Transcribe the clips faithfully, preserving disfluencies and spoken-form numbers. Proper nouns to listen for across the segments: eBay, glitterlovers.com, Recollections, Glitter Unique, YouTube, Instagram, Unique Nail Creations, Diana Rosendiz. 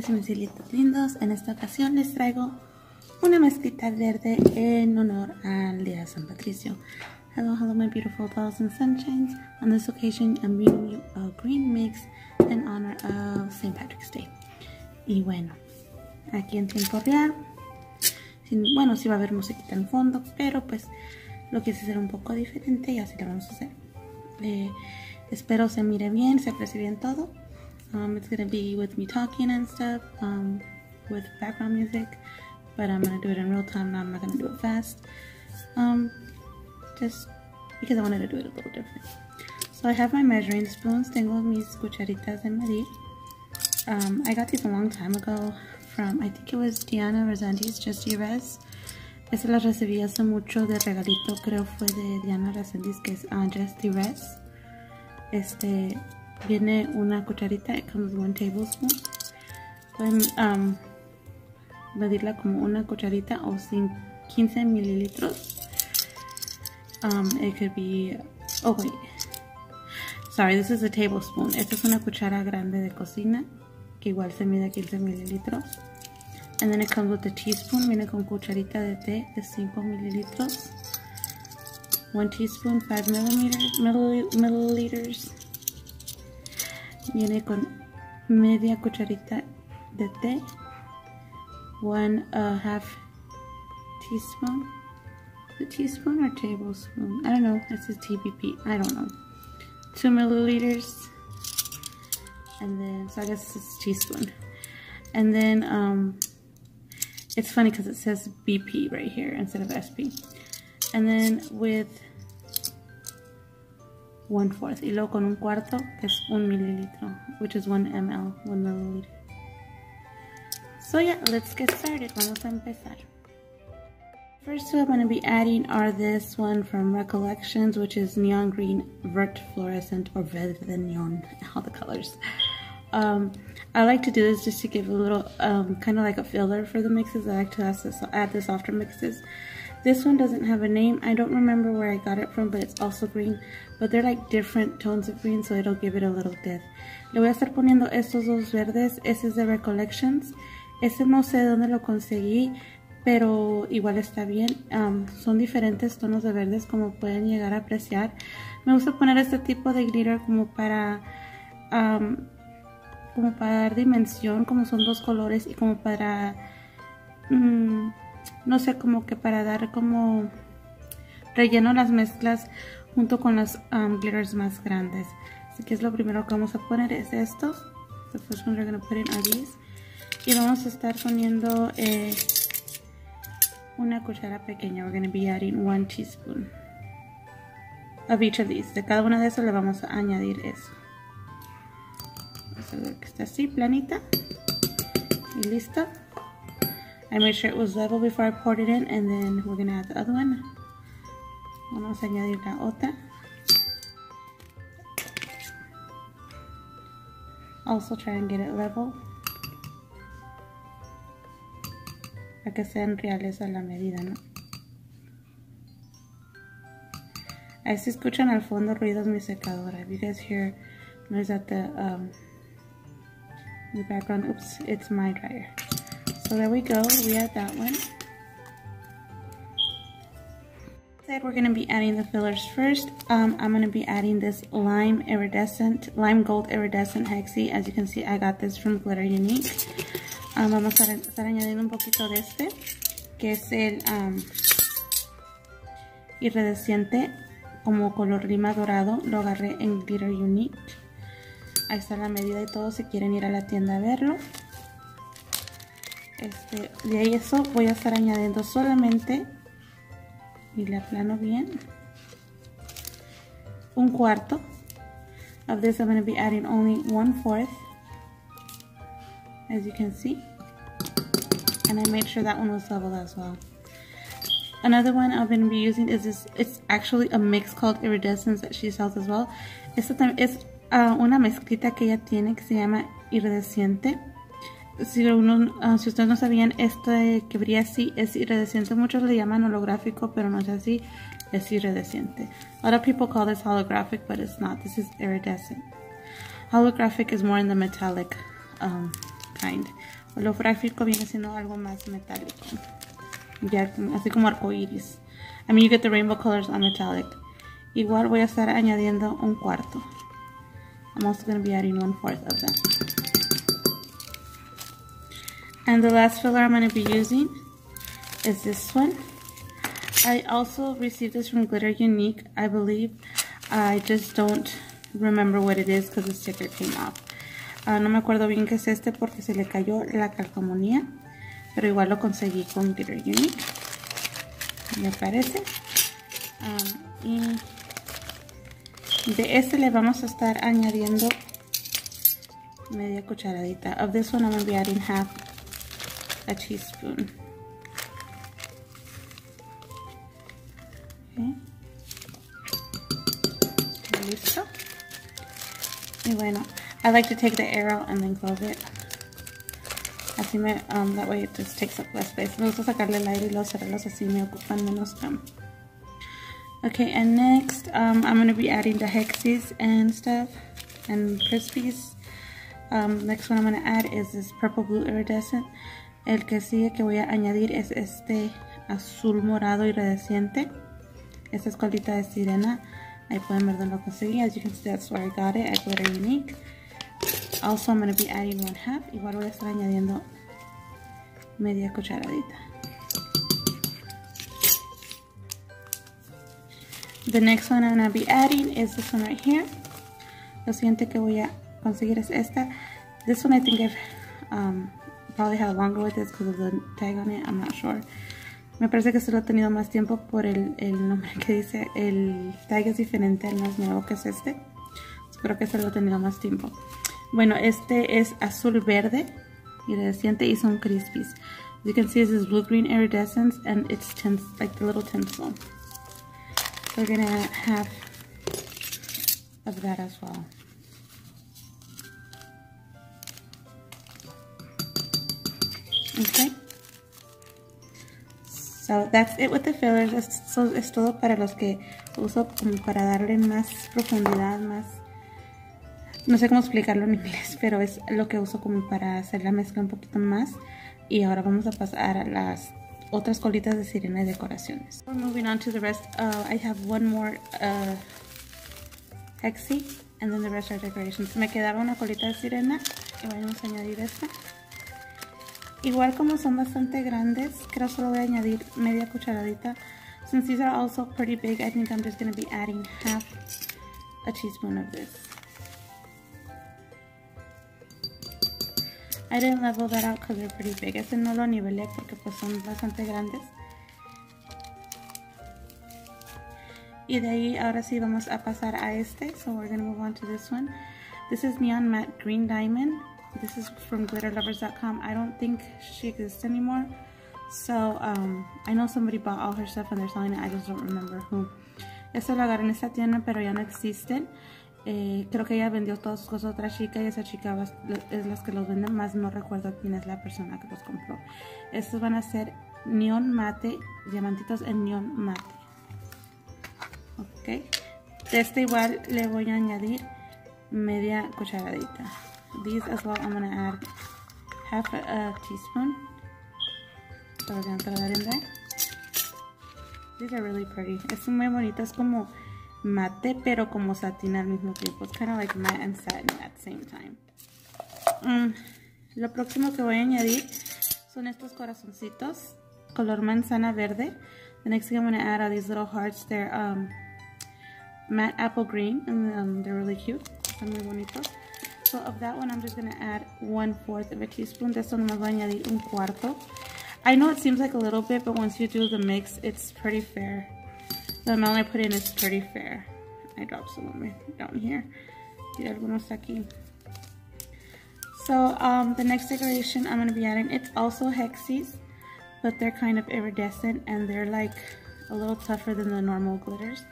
Bienvenidos a mis hilitos lindos. En esta ocasión les traigo una mezclita verde en honor al día de San Patricio. Hello, hello my beautiful thousand sunshines. On this occasion I'm bringing you a green mix in honor of Saint Patrick's Day. Y bueno, aquí en tiempo real. Sin, bueno, sí va a haber musiquita en fondo, pero pues lo quise hacer un poco diferente y así lo vamos a hacer. Eh, espero se mire bien, se aprecie bien todo. Um, it's gonna be with me talking and stuff, um, with background music, but I'm gonna do it in real time. Now I'm not gonna do it fast, um, just because I wanted to do it a little different. So I have my measuring spoons. Tengo mis cucharitas de medir. Um, I got these a long time ago from, I think it was Diana Rosendiz, just Res. Esa la recibí hace mucho de regalito, creo fue de Diana Rosendiz, que es uh, Just Res. Este... Viene una cucharita, it comes one tablespoon. Pueden um, medirla como una cucharita o sin quince mililitros. Um, it could be, oh wait, sorry, this is a tablespoon. Esta es una cuchara grande de cocina que igual se mide quince mililitros. And then it comes with a teaspoon. Viene con cucharita de té de cinco mililitros. One teaspoon, five milliliters. Millil milliliters. Viene con media cucharita de té, one uh, half teaspoon, a teaspoon or tablespoon, I don't know, it says T B P, I don't know, two milliliters, and then, so I guess it's teaspoon, and then, um, it's funny because it says B P right here instead of S P, and then with one fourth, y luego con un cuarto, que es un mililitro, which is one ml, one milliliter. So yeah, let's get started. Vamos a empezar. First two I'm going to be adding are this one from Recollections, which is neon green, vert fluorescent, or verde neon, all the colors. Um, I like to do this just to give a little, um, kind of like a filler for the mixes. I like to add this, add this after mixes. This one doesn't have a name. I don't remember where I got it from, but it's also green. But they're like different tones of green, so it'll give it a little depth. Le voy a estar poniendo estos dos verdes. Ese es de Recollections. Ese no sé dónde lo conseguí, pero igual está bien. Um, son diferentes tonos de verdes, como pueden llegar a apreciar. Me gusta poner este tipo de glitter como para... Um, como para dar dimensión, como son dos colores y como para... Um, no sé, como que para dar como relleno las mezclas junto con los um, glitters más grandes. Así que es lo primero que vamos a poner, es estos. The first one we're gonna put in are these. Y vamos a estar poniendo eh, una cuchara pequeña. We're gonna be adding one teaspoon of each of these. De cada una de esas le vamos a añadir eso. Vamos a ver que está así, planita. Y listo. I made sure it was level before I poured it in, and then we're gonna add the other one. Vamos a añadir la otra. Also try and get it level. Para que sean reales a la medida, ¿no? Ahí se escuchan al fondo ruidos mi secadora. If you guys hear noise at the um, in the background, oops, it's my dryer. So there we go, we add that one. Instead, we're gonna be adding the fillers first. Um, I'm gonna be adding this lime iridescent, lime gold iridescent hexi. As you can see, I got this from Glitter Unique. Um, vamos a estar añadiendo un poquito de este, que es el um, iridescente, como color lima dorado. Lo agarré en Glitter Unique. Ahí está la medida y todo, si quieren ir a la tienda a verlo. Este, de ahí eso voy a estar añadiendo solamente, y le aplano bien, un cuarto. Of this I'm going to be adding only one fourth, as you can see. And I made sure that one was level as well. Another one I'm going to be using is this, it's actually a mix called Iridescence that she sells as well. Esta también es uh, una mezclita que ella tiene que se llama Iridescente. Si, uno, uh, si ustedes no sabían, este que brilla así es iridescente. Muchos le llaman holográfico, pero no es así, es iridescente. A lot of people call this holographic, but it's not. This is iridescent. Holographic is more in the metallic um, kind. Lo frágil viene siendo algo más metálico, ya, así como arcoíris. I mean, you get the rainbow colors on metallic. Igual voy a estar añadiendo un cuarto. I'm also going to be adding one fourth of them. And the last filler I'm going to be using is this one. I also received this from Glitter Unique, I believe. I just don't remember what it is because the sticker came off. Uh, no me acuerdo bien qué es este porque se le cayó la calcomanía, pero igual lo conseguí con Glitter Unique, me parece. Um, y de este le vamos a estar añadiendo media cucharadita. Of this one I'm going to be adding half a teaspoon. Okay. Listo. Y bueno, I like to take the air out and then close it. Así me, um, that way it just takes up less space. Me gusta sacarle el aire y los cerrarlos, así me ocupan menos campo. Okay, and next um, I'm going to be adding the hexies and stuff and crispies. Um, next one I'm going to add is this purple blue iridescent. El que sigue que voy a añadir es este azul morado iridescente. Esta es colita de sirena. Ahí pueden ver dónde lo conseguí. As you can see, that's where I got it at Glitter Unique. Also, I'm going to be adding one half. Igual voy a estar añadiendo media cucharadita. The next one I'm going to be adding is this one right here. Lo siguiente que voy a conseguir es esta. This one I think I've um, probably had longer with this because of the tag on it. I'm not sure. Me parece que solo he tenido más tiempo por el, el nombre que dice. El tag es diferente al más nuevo que es este. Espero que solo he tenido más tiempo. Bueno, este es azul verde iridescente y son crispies. As you can see, this is blue green iridescence and it's tins, like the little tinsel. We're gonna have of that as well. Okay. So that's it with the fillers. Esto es todo para los que uso como para darle más profundidad, más... No sé cómo explicarlo en inglés, pero es lo que uso como para hacer la mezcla un poquito más. Y ahora vamos a pasar a las otras colitas de sirena y decoraciones. We're moving on to the rest. Uh, I have one more uh, hexie and then the rest are decorations. Me quedaba una colita de sirena y vamos a añadir esta. Igual como son bastante grandes, creo solo voy a añadir media cucharadita. Since these are also pretty big, I think I'm just going to be adding half a teaspoon of this. I didn't level that out because they're pretty big. Este no lo nivelé porque pues son bastante grandes. Y de ahí ahora sí vamos a pasar a este. So we're going to move on to this one. This is Neon Matte Green Diamond. This is from glitter lovers dot com. I don't think she exists anymore. So, um, I know somebody bought all her stuff and they're selling it. I just don't remember who. Esto lo agarré en esta tienda, pero ya no existen. Eh, creo que ella vendió todas sus cosas a otra chica y esa chica va, es las que los venden, más no recuerdo quién es la persona que los compró. Estos van a ser neón mate, diamantitos en neón mate. Ok. De este igual le voy a añadir media cucharadita. These as well, I'm going to add half a, a teaspoon. So we're going to throw that in there. These are really pretty. Es muy bonito, es como mate, pero como satín al mismo tiempo. It's kind of like matte and satin at the same time. Um, lo próximo que voy a añadir son estos corazoncitos, color manzana verde. The next thing I'm going to add are these little hearts. They're um, matte apple green, and um, they're really cute. Están muy bonitos. So of that one, I'm just going to add one fourth of a teaspoon. De esto no me voy a añadir un cuarto. I know it seems like a little bit, but once you do the mix, it's pretty fair. The amount I put in is pretty fair. I dropped some down here. Y algunos aquí. So um, the next decoration I'm going to be adding, it's also hexies, but they're kind of iridescent and they're like a little tougher than the normal glitters.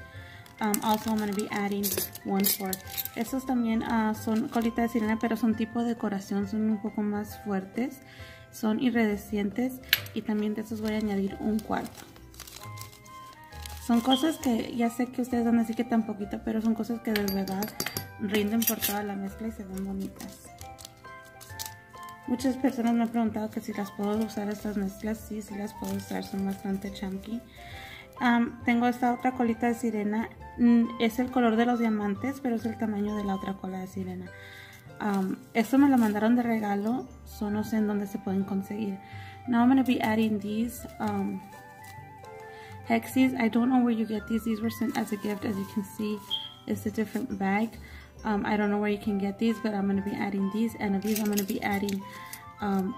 Um, also, I'm going to be adding one fourth. Estos también uh, son colita de sirena, pero son tipo de decoración, son un poco más fuertes, son iridescentes y también de estos voy a añadir un cuarto. Son cosas que ya sé que ustedes van a decir que tan poquito, pero son cosas que de verdad rinden por toda la mezcla y se ven bonitas. Muchas personas me han preguntado que si las puedo usar estas mezclas. Sí, sí las puedo usar, son bastante chunky. Um, tengo esta otra colita de sirena. Es el color de los diamantes, pero es el tamaño de la otra cola de sirena. Um, esto me lo mandaron de regalo, so no sé en dónde se pueden conseguir. Now I'm going to be adding these um, hexies. I don't know where you get these. These were sent as a gift. As you can see, it's a different bag. Um, I don't know where you can get these, but I'm going to be adding these. And of these, I'm going to be adding um,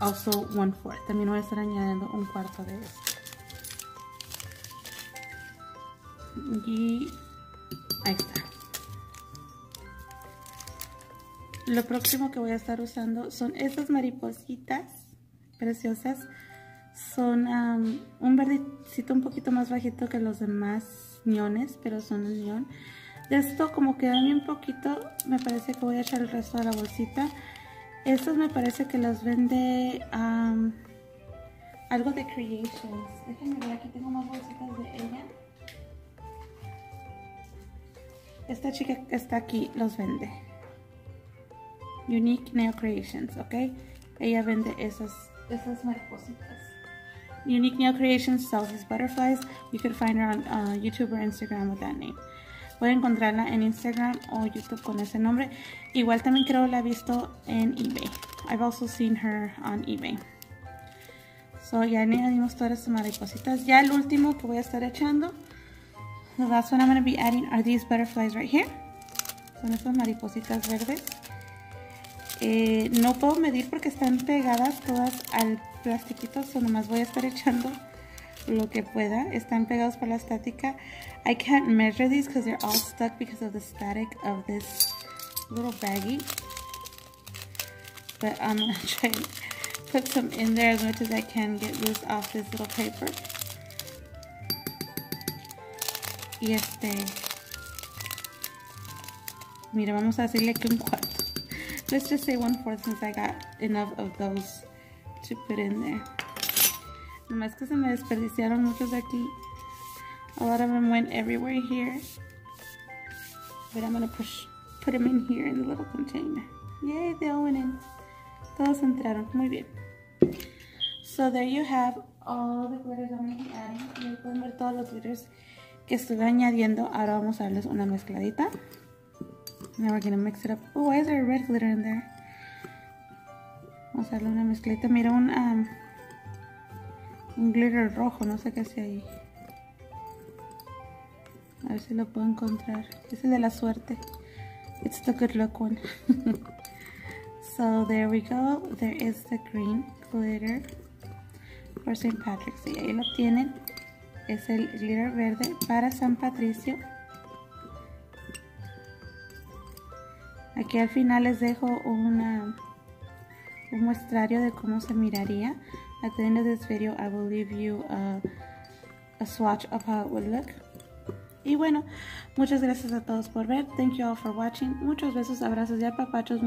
also one fourth. También voy a estar añadiendo un cuarto de esto. Y ahí está. Lo próximo que voy a estar usando son estas maripositas preciosas. Son um, un verdecito un poquito más bajito que los demás ñones, pero son un ñón. De esto, como quedan bien poquito, me parece que voy a echar el resto de la bolsita. Estos me parece que los vende um, algo de Creations. Déjenme ver, aquí tengo más bolsitas de ella. Esta chica que está aquí los vende. Unique Nail Creations, ¿ok? Ella vende esas, esas maripositas. Unique Nail Creations sells these butterflies. You can find her on uh, YouTube or Instagram with that name. Pueden encontrarla en Instagram o YouTube con ese nombre. Igual también creo la he visto en eBay. I've also seen her on eBay. So ya añadimos todas estas maripositas. Ya el último que voy a estar echando. The last one I'm going to be adding are these butterflies right here. Son estas maripositas verdes. Eh, no puedo medir porque están pegadas todas al plastiquito, so nomás voy a estar echando lo que pueda. Están pegados por la estática. I can't measure these because they're all stuck because of the static of this little baggie. But I'm going to try and put some in there as much as I can get loose off this little paper. Y este, mira, vamos a hacerle que un cuarto. Let's just say one fourth since I got enough of those to put in there. Nomás que se me desperdiciaron muchos de aquí. A lot of them went everywhere here. But I'm going to push, put them in here in the little container. Yay, they all went in. Todos entraron. Muy bien. So there you have all the glitters I'm going to be adding. Y ahí pueden ver todos los glitters que estuve añadiendo. Ahora vamos a darles una mezcladita. Now we're gonna mix it up. Oh, why is there a red glitter in there? Vamos a darle una mezcladita. Mira, un, um, un glitter rojo, no sé qué hace ahí. A ver si lo puedo encontrar. Es el de la suerte. It's the good luck one. So there we go. There is the green glitter for Saint Patrick's Day. Ahí lo tienen. Es el glitter verde para San Patricio. Aquí al final les dejo una, un muestrario de cómo se miraría. At the end of this video I will leave you a, a swatch of how it would look. Y bueno, muchas gracias a todos por ver. Thank you all for watching. Muchos besos, abrazos y apapachos.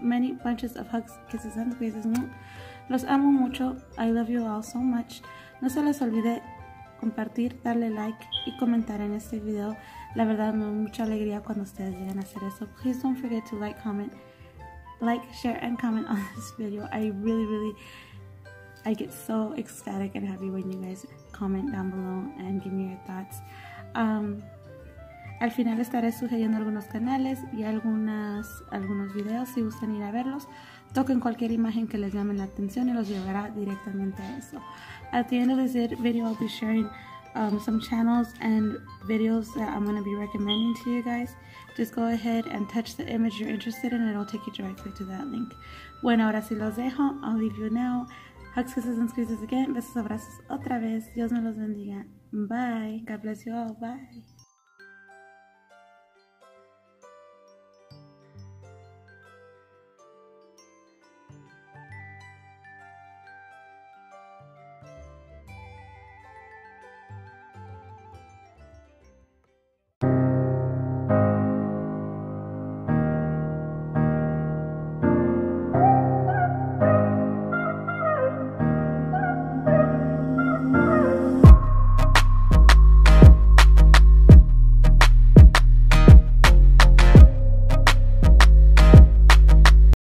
Many bunches of hugs, kisses and squeezes. Los amo mucho. I love you all so much. No se les olvide compartir, darle like y comentar en este video. La verdad me da mucha alegría cuando ustedes llegan a hacer eso. Please don't forget to like, comment, like, share and comment on this video. I really, really, I get so ecstatic and happy when you guys comment down below and give me your thoughts. Um, al final estaré sugiriendo algunos canales y algunas, algunos videos si gustan ir a verlos. Toquen cualquier imagen que les llame la atención y los llevará directamente a eso. At the end of this video, I'll be sharing um, some channels and videos that I'm going to be recommending to you guys. Just go ahead and touch the image you're interested in and it'll take you directly to that link. Bueno, ahora sí los dejo. I'll leave you now. Hugs, kisses, and squeezes again. Besos, abrazos otra vez. Dios me los bendiga. Bye. God bless you all. Bye.